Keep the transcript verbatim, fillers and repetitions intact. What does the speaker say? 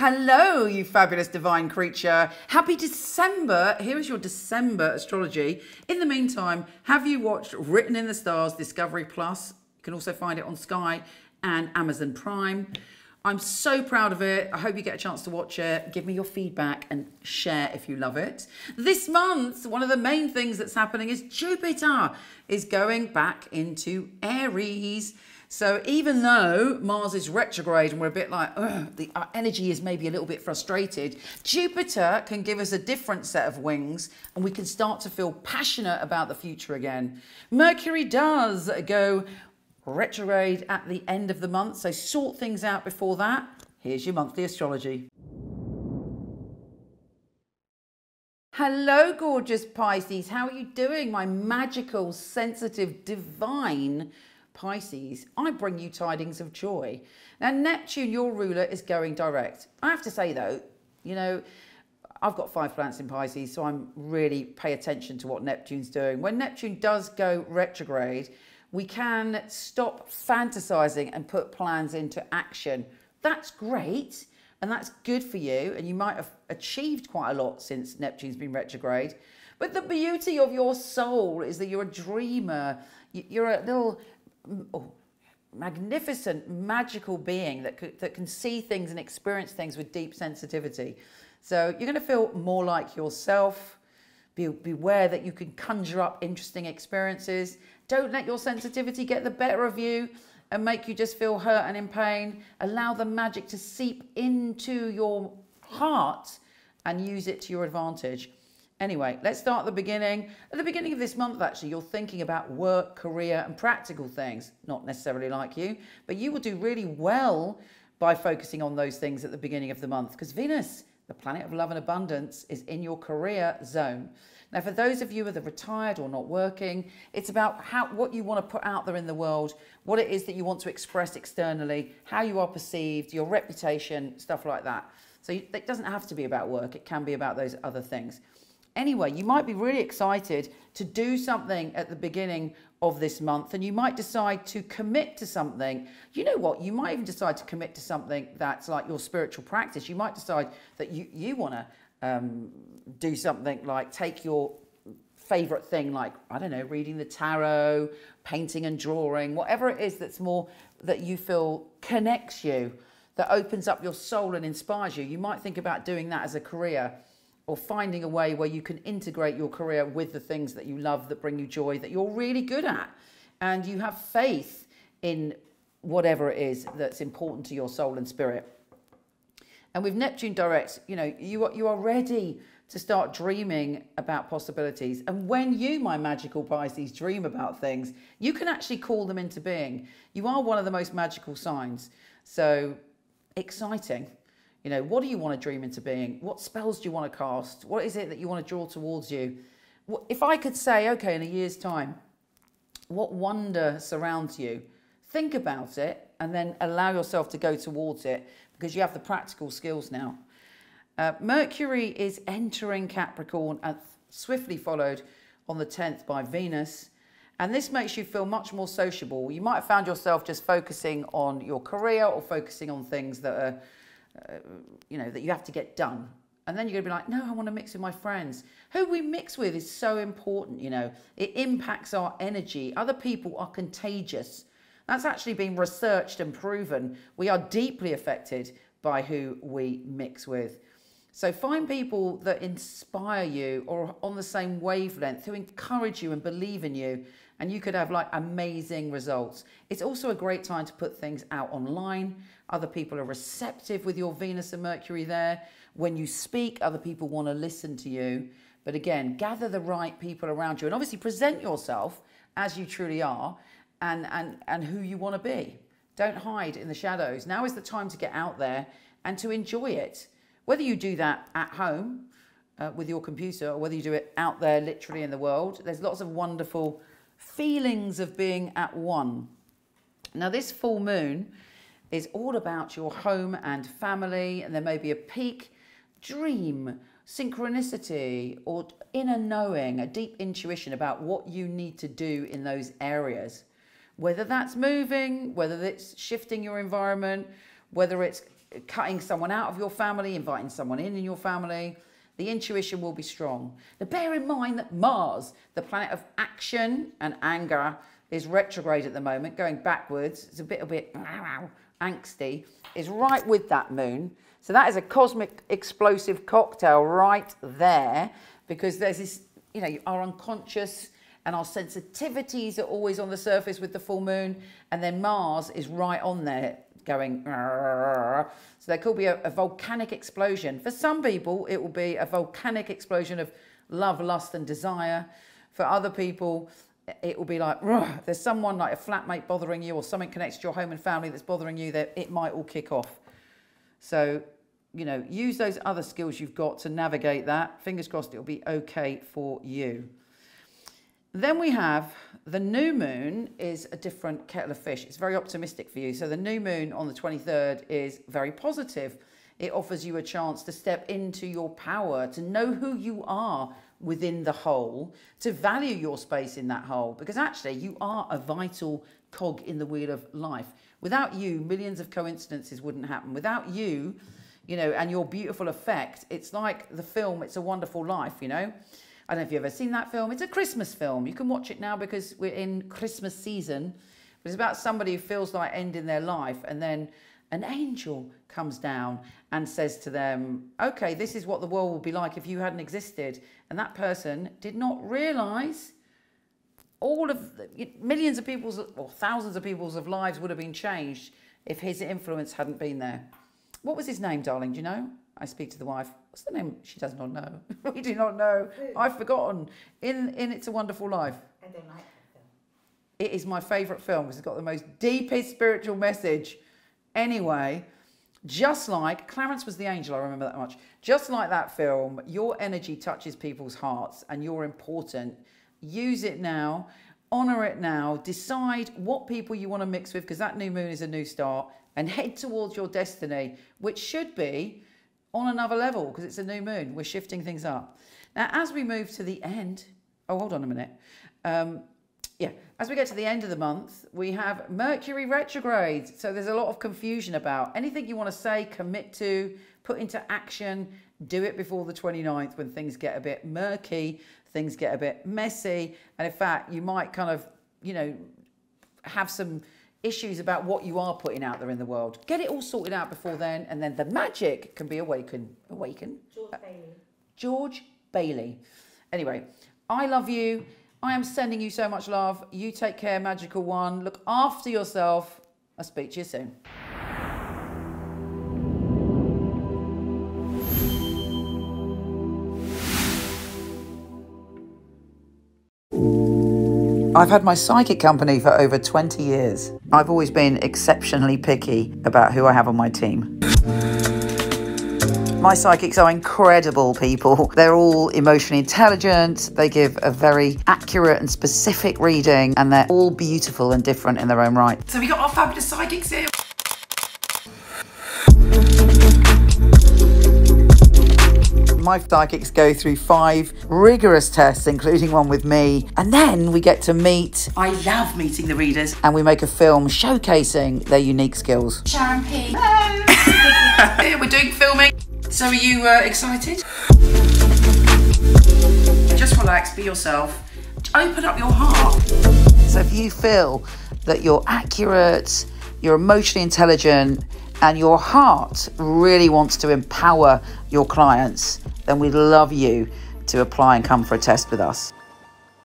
Hello, you fabulous divine creature. Happy December. Here is your December astrology. In the meantime, have you watched Written in the Stars, Discovery Plus? You can also find it on Sky and Amazon Prime. I'm so proud of it. I hope you get a chance to watch it. Give me your feedback and share if you love it. This month, one of the main things that's happening is Jupiter is going back into Aries. So even though Mars is retrograde and we're a bit like, ugh, the, our energy is maybe a little bit frustrated, Jupiter can give us a different set of wings and we can start to feel passionate about the future again. Mercury does go retrograde at the end of the month, so sort things out before that. Here's your monthly astrology. Hello, gorgeous Pisces. How are you doing, my magical, sensitive, divine Pisces? I bring you tidings of joy. Now, Neptune, your ruler, is going direct. I have to say, though, you know, I've got five planets in Pisces, so I'm really pay attention to what Neptune's doing. When Neptune does go retrograde, we can stop fantasizing and put plans into action. That's great, and that's good for you, and you might have achieved quite a lot since Neptune's been retrograde. But the beauty of your soul is that you're a dreamer. You're a little oh, magnificent, magical being that could, that can see things and experience things with deep sensitivity. So you're going to feel more like yourself. Be, beware that you can conjure up interesting experiences. Don't let your sensitivity get the better of you and make you just feel hurt and in pain. Allow the magic to seep into your heart and use it to your advantage. Anyway, let's start at the beginning. At the beginning of this month, actually, you're thinking about work, career, and practical things. Not necessarily like you, but you will do really well by focusing on those things at the beginning of the month, because Venus, the planet of love and abundance, is in your career zone. Now, for those of you who are retired or not working, it's about how, what you want to put out there in the world, what it is that you want to express externally, how you are perceived, your reputation, stuff like that. So it doesn't have to be about work. It can be about those other things. Anyway, you might be really excited to do something at the beginning of this month, and you might decide to commit to something. You know what? You might even decide to commit to something that's like your spiritual practice. You might decide that you, you want to um, do something like take your favourite thing, like, I don't know, reading the tarot, painting and drawing, whatever it is that's more that you feel connects you, that opens up your soul and inspires you. You might think about doing that as a career, or finding a way where you can integrate your career with the things that you love, that bring you joy, that you're really good at, and you have faith in whatever it is that's important to your soul and spirit. And with Neptune direct, you know, you are, you are ready to start dreaming about possibilities. And when you, my magical Pisces, dream about things, you can actually call them into being. You are one of the most magical signs. So exciting. You know, what do you want to dream into being? What spells do you want to cast? What is it that you want to draw towards you? If I could say, okay, in a year's time, what wonder surrounds you? Think about it and then allow yourself to go towards it, because you have the practical skills now. Uh, Mercury is entering Capricorn, and swiftly followed on the tenth by Venus. And this makes you feel much more sociable. You might have found yourself just focusing on your career or focusing on things that are Uh, you know, that you have to get done. And then you're going to be like, no, I want to mix with my friends. Who we mix with is so important, you know. It impacts our energy. Other people are contagious. That's actually been researched and proven. We are deeply affected by who we mix with. So find people that inspire you or are on the same wavelength, who encourage you and believe in you, and you could have like amazing results. It's also a great time to put things out online. Other people are receptive with your Venus and Mercury there. When you speak, other people want to listen to you. But again, gather the right people around you, and obviously present yourself as you truly are and, and, and who you want to be. Don't hide in the shadows. Now is the time to get out there and to enjoy it. Whether you do that at home uh, with your computer, or whether you do it out there literally in the world, there's lots of wonderful feelings of being at one. Now, this full moon is all about your home and family, and there may be a peak dream, synchronicity, or inner knowing, a deep intuition about what you need to do in those areas. Whether that's moving, whether it's shifting your environment, whether it's cutting someone out of your family, inviting someone in in your family. The intuition will be strong. Now bear in mind that Mars, the planet of action and anger, is retrograde at the moment, going backwards. It's a bit, a bit angsty. It's right with that moon. So that is a cosmic explosive cocktail right there, because there's this, you know, our unconscious and our sensitivities are always on the surface with the full moon. And then Mars is right on there going. So there could be a, a volcanic explosion. For some people, it will be a volcanic explosion of love, lust and desire. For other people, it will be like, there's someone like a flatmate bothering you or something connects to your home and family that's bothering you, that it might all kick off. So, you know, use those other skills you've got to navigate that. Fingers crossed it'll be okay for you. Then we have the new moon is a different kettle of fish. It's very optimistic for you. So the new moon on the twenty-third is very positive. It offers you a chance to step into your power, to know who you are within the whole, to value your space in that whole, because actually you are a vital cog in the wheel of life. Without you, millions of coincidences wouldn't happen. Without you, you know, and your beautiful effect, it's like the film It's a Wonderful Life, you know. I don't know if you've ever seen that film. It's a Christmas film. You can watch it now because we're in Christmas season. But it's about somebody who feels like ending their life, and then an angel comes down and says to them, okay, this is what the world would be like if you hadn't existed. And that person did not realise all of the, millions of people's or thousands of people's of lives would have been changed if his influence hadn't been there. What was his name, darling? Do you know? I speak to the wife. What's the name? She does not know. We do not know. I've forgotten. In, in It's a Wonderful Life. I don't like that film. It is my favourite film because it's got the most deepest spiritual message. Anyway, just like Clarence was the angel, I remember that much. Just like that film, your energy touches people's hearts and you're important. Use it now, honour it now, decide what people you want to mix with, because that new moon is a new start, and head towards your destiny, which should be on another level because it's a new moon. We're shifting things up. Now, as we move to the end, oh, hold on a minute. Um, Yeah, as we get to the end of the month, we have Mercury retrograde. So there's a lot of confusion about anything you want to say, commit to, put into action, do it before the twenty-ninth when things get a bit murky, things get a bit messy. And in fact, you might kind of, you know, have some issues about what you are putting out there in the world. Get it all sorted out before then, and then the magic can be awakened. Awaken? George Bailey. George Bailey. Anyway, I love you. I am sending you so much love. You take care, magical one. Look after yourself. I'll speak to you soon. I've had my psychic company for over twenty years. I've always been exceptionally picky about who I have on my team. My psychics are incredible people. They're all emotionally intelligent. They give a very accurate and specific reading, and they're all beautiful and different in their own right. So we got our fabulous psychics here. My psychics go through five rigorous tests, including one with me. And then we get to meet. I love meeting the readers. And we make a film showcasing their unique skills. Sharon P. Hello. We're doing filming. So are you uh, excited? Just relax, be yourself. Open up your heart. So if you feel that you're accurate, you're emotionally intelligent, and your heart really wants to empower your clients, then we'd love you to apply and come for a test with us.